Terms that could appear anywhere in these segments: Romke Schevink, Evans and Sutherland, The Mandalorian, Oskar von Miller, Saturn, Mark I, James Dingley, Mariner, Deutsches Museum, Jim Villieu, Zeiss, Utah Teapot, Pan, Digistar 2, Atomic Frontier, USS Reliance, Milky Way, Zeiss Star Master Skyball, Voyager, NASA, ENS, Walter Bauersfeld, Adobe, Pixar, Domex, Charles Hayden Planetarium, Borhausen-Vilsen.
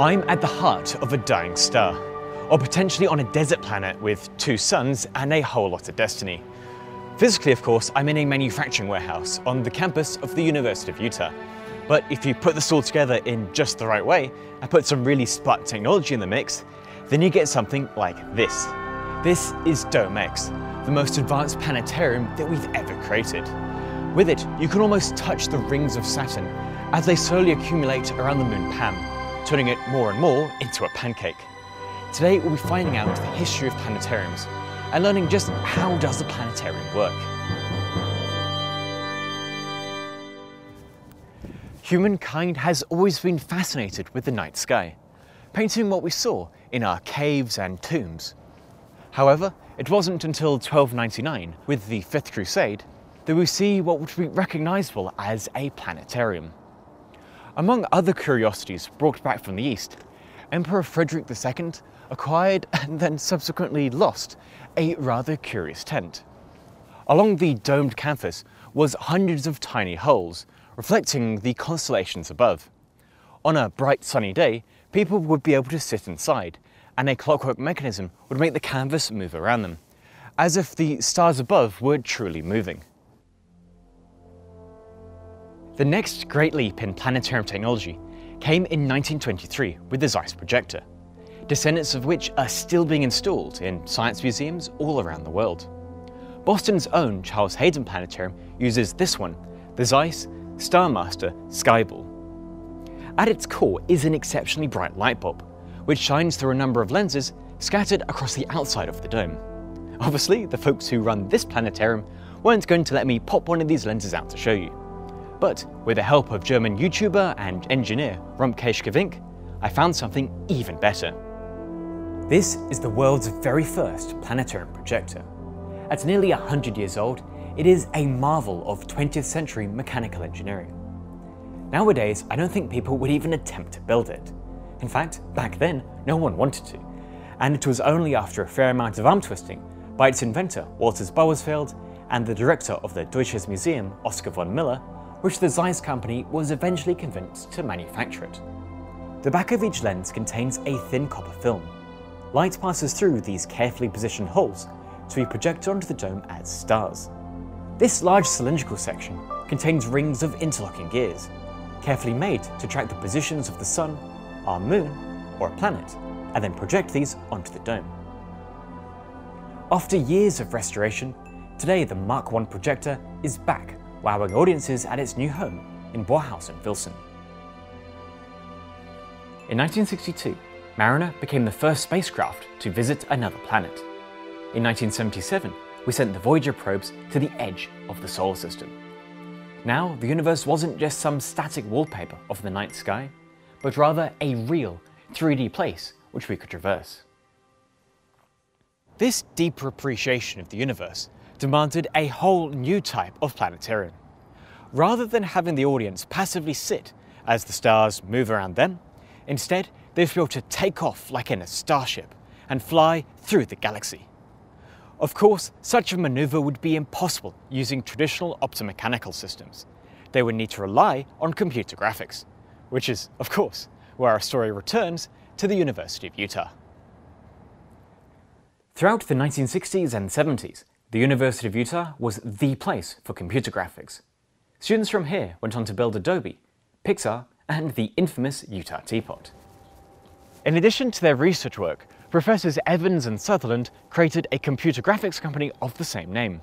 I'm at the heart of a dying star, or potentially on a desert planet with two suns and a whole lot of destiny. Physically, of course, I'm in a manufacturing warehouse on the campus of the University of Utah. But if you put this all together in just the right way, and put some really smart technology in the mix, then you get something like this. This is Domex, the most advanced planetarium that we've ever created. With it, you can almost touch the rings of Saturn as they slowly accumulate around the moon Pan, turning it more and more into a pancake. Today, we'll be finding out the history of planetariums, and learning just how does the planetarium work. Humankind has always been fascinated with the night sky, painting what we saw in our caves and tombs. However, it wasn't until 1299, with the Fifth Crusade, that we see what would be recognizable as a planetarium. Among other curiosities brought back from the East, Emperor Frederick II acquired and then subsequently lost a rather curious tent. Along the domed canvas was hundreds of tiny holes, reflecting the constellations above. On a bright sunny day, people would be able to sit inside, and a clockwork mechanism would make the canvas move around them, as if the stars above were truly moving. The next great leap in planetarium technology came in 1923 with the Zeiss projector, descendants of which are still being installed in science museums all around the world. Boston's own Charles Hayden Planetarium uses this one, the Zeiss Star Master Skyball. At its core is an exceptionally bright light bulb, which shines through a number of lenses scattered across the outside of the dome. Obviously, the folks who run this planetarium weren't going to let me pop one of these lenses out to show you. But with the help of German YouTuber and engineer Romke Schevink, I found something even better. This is the world's very first planetarium projector. At nearly 100 years old, it is a marvel of 20th century mechanical engineering. Nowadays, I don't think people would even attempt to build it. In fact, back then, no one wanted to. And it was only after a fair amount of arm twisting by its inventor, Walter Bauersfeld, and the director of the Deutsches Museum, Oskar von Miller, which the Zeiss company was eventually convinced to manufacture it. The back of each lens contains a thin copper film. Light passes through these carefully positioned holes to be projected onto the dome as stars. This large cylindrical section contains rings of interlocking gears, carefully made to track the positions of the sun, our moon, or a planet, and then project these onto the dome. After years of restoration, today the Mark I projector is back, wowing audiences at its new home in Borhausen-Vilsen. In 1962, Mariner became the first spacecraft to visit another planet. In 1977, we sent the Voyager probes to the edge of the solar system. Now, the universe wasn't just some static wallpaper of the night sky, but rather a real 3D place which we could traverse. This deeper appreciation of the universe demanded a whole new type of planetarium. Rather than having the audience passively sit as the stars move around them, instead they were able to take off like in a starship and fly through the galaxy. Of course, such a maneuver would be impossible using traditional optomechanical systems. They would need to rely on computer graphics, which is, of course, where our story returns to the University of Utah. Throughout the 1960s and 70s, the University of Utah was the place for computer graphics. Students from here went on to build Adobe, Pixar, and the infamous Utah Teapot. In addition to their research work, Professors Evans and Sutherland created a computer graphics company of the same name.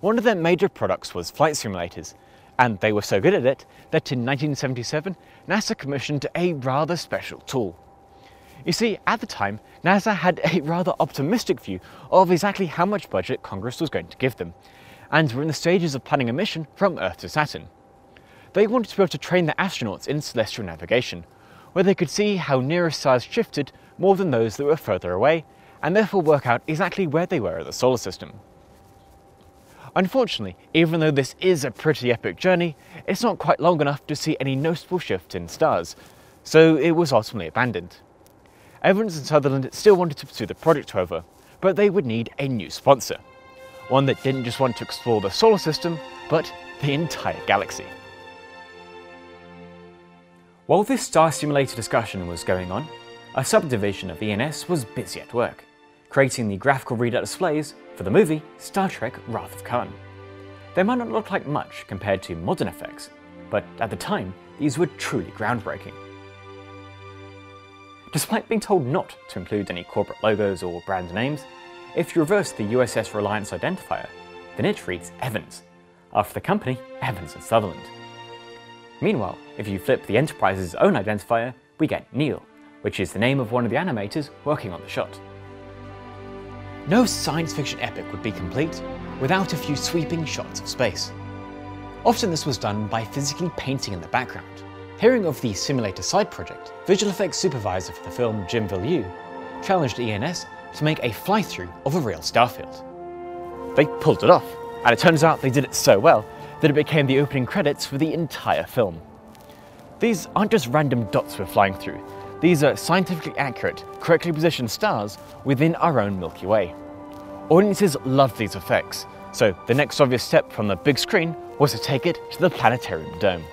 One of their major products was flight simulators, and they were so good at it that in 1977, NASA commissioned a rather special tool. You see, at the time, NASA had a rather optimistic view of exactly how much budget Congress was going to give them, and were in the stages of planning a mission from Earth to Saturn. They wanted to be able to train their astronauts in celestial navigation, where they could see how nearer stars shifted more than those that were further away, and therefore work out exactly where they were in the solar system. Unfortunately, even though this is a pretty epic journey, it's not quite long enough to see any noticeable shift in stars, so it was ultimately abandoned. Evans and Sutherland still wanted to pursue the project, however, but they would need a new sponsor, one that didn't just want to explore the solar system, but the entire galaxy. While this star simulator discussion was going on, a subdivision of ENS was busy at work, creating the graphical readout displays for the movie Star Trek: Wrath of Khan. They might not look like much compared to modern effects, but at the time, these were truly groundbreaking. Despite being told not to include any corporate logos or brand names, if you reverse the USS Reliance identifier, then it reads Evans, after the company Evans and Sutherland. Meanwhile, if you flip the Enterprise's own identifier, we get Neil, which is the name of one of the animators working on the shot. No science fiction epic would be complete without a few sweeping shots of space. Often this was done by physically painting in the background. Hearing of the simulator side project, visual effects supervisor for the film Jim Villieu challenged ENS to make a fly-through of a real starfield. They pulled it off, and it turns out they did it so well that it became the opening credits for the entire film. These aren't just random dots we're flying through, these are scientifically accurate, correctly positioned stars within our own Milky Way. Audiences loved these effects, so the next obvious step from the big screen was to take it to the planetarium dome.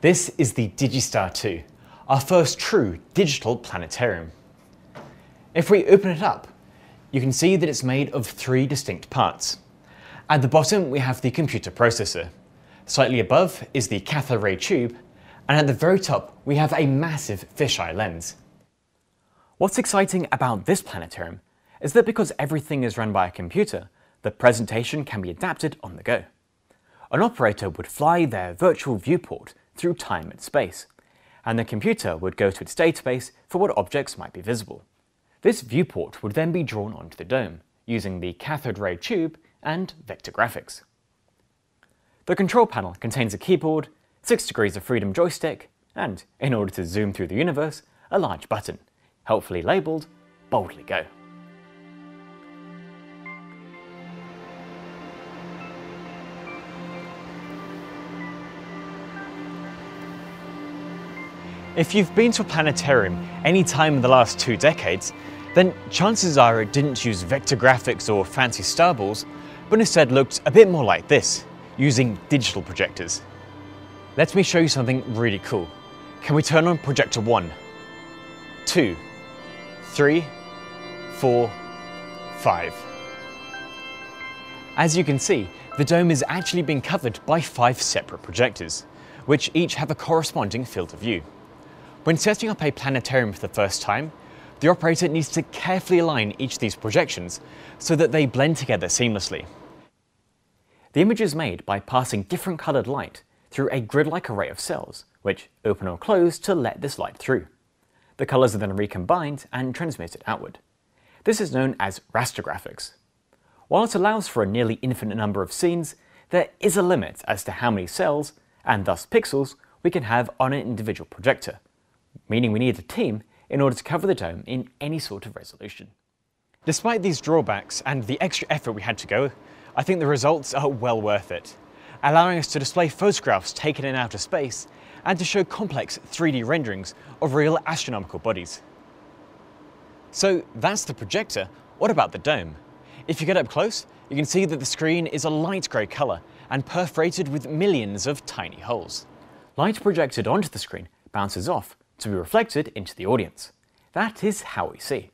This is the Digistar 2, our first true digital planetarium. If we open it up, you can see that it's made of three distinct parts. At the bottom we have the computer processor, slightly above is the cathode ray tube, and at the very top we have a massive fisheye lens. What's exciting about this planetarium is that because everything is run by a computer, the presentation can be adapted on the go. An operator would fly their virtual viewport through time and space, and the computer would go to its database for what objects might be visible. This viewport would then be drawn onto the dome, using the cathode ray tube and vector graphics. The control panel contains a keyboard, 6 degrees of freedom joystick, and, in order to zoom through the universe, a large button, helpfully labelled Boldly Go. If you've been to a planetarium any time in the last 2 decades, then chances are it didn't use vector graphics or fancy star balls, but instead looked a bit more like this, using digital projectors. Let me show you something really cool. Can we turn on projector 1, 2, 3, 4, 5? As you can see, the dome is actually being covered by 5 separate projectors, which each have a corresponding field of view. When setting up a planetarium for the first time, the operator needs to carefully align each of these projections so that they blend together seamlessly. The image is made by passing different coloured light through a grid-like array of cells, which open or close to let this light through. The colours are then recombined and transmitted outward. This is known as raster graphics. While it allows for a nearly infinite number of scenes, there is a limit as to how many cells, and thus pixels, we can have on an individual projector, meaning we need a team in order to cover the dome in any sort of resolution. Despite these drawbacks and the extra effort we had to go, I think the results are well worth it, allowing us to display photographs taken in outer space and to show complex 3D renderings of real astronomical bodies. So that's the projector. What about the dome? If you get up close, you can see that the screen is a light grey colour and perforated with millions of tiny holes. Light projected onto the screen bounces off to be reflected into the audience. That is how we see.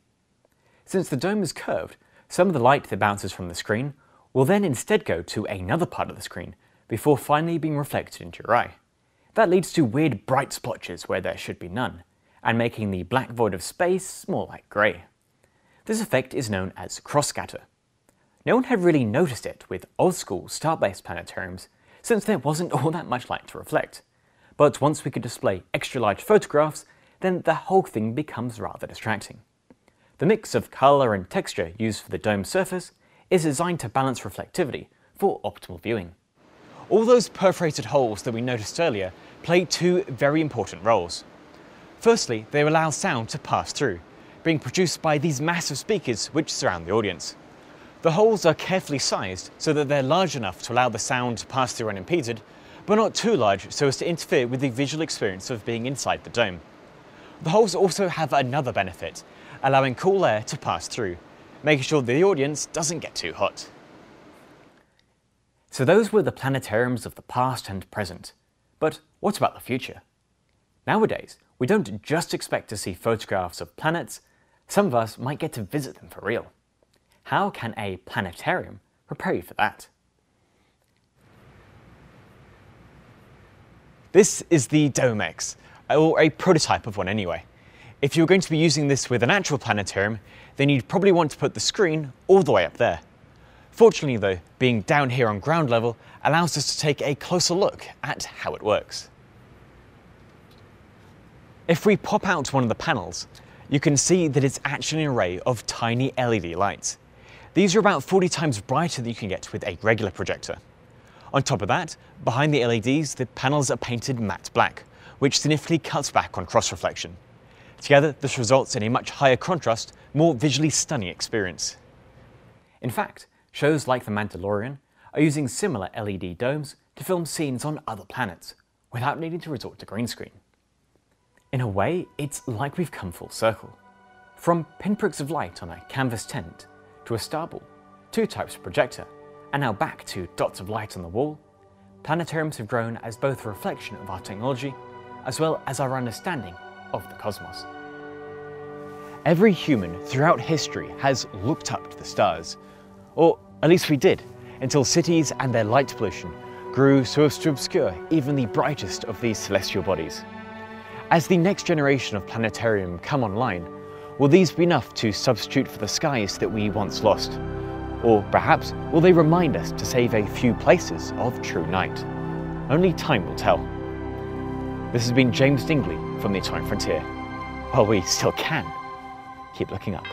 Since the dome is curved, some of the light that bounces from the screen will then instead go to another part of the screen before finally being reflected into your eye. That leads to weird bright splotches where there should be none, and making the black void of space more like grey. This effect is known as cross-scatter. No one had really noticed it with old-school star-based planetariums since there wasn't all that much light to reflect. But once we could display extra-large photographs, then the whole thing becomes rather distracting. The mix of colour and texture used for the dome surface is designed to balance reflectivity for optimal viewing. All those perforated holes that we noticed earlier play 2 very important roles. Firstly, they allow sound to pass through, being produced by these massive speakers which surround the audience. The holes are carefully sized so that they're large enough to allow the sound to pass through unimpeded, but not too large so as to interfere with the visual experience of being inside the dome. The holes also have another benefit, allowing cool air to pass through, making sure that the audience doesn't get too hot. So those were the planetariums of the past and present. But what about the future? Nowadays, we don't just expect to see photographs of planets, some of us might get to visit them for real. How can a planetarium prepare you for that? This is the Domex, or a prototype of one anyway. If you're going to be using this with an actual planetarium, then you'd probably want to put the screen all the way up there. Fortunately though, being down here on ground level allows us to take a closer look at how it works. If we pop out one of the panels, you can see that it's actually an array of tiny LED lights. These are about 40 times brighter than you can get with a regular projector. On top of that, behind the LEDs, the panels are painted matte black, which significantly cuts back on cross-reflection. Together, this results in a much higher contrast, more visually stunning experience. In fact, shows like The Mandalorian are using similar LED domes to film scenes on other planets, without needing to resort to green screen. In a way, it's like we've come full circle. From pinpricks of light on a canvas tent, to a star ball, two types of projector, and now back to dots of light on the wall, planetariums have grown as both a reflection of our technology, as well as our understanding of the cosmos. Every human throughout history has looked up to the stars, or at least we did, until cities and their light pollution grew so as to obscure even the brightest of these celestial bodies. As the next generation of planetarium come online, will these be enough to substitute for the skies that we once lost? Or perhaps will they remind us to save a few places of true night? Only time will tell. This has been James Dingley from the Atomic Frontier. While we still can, keep looking up.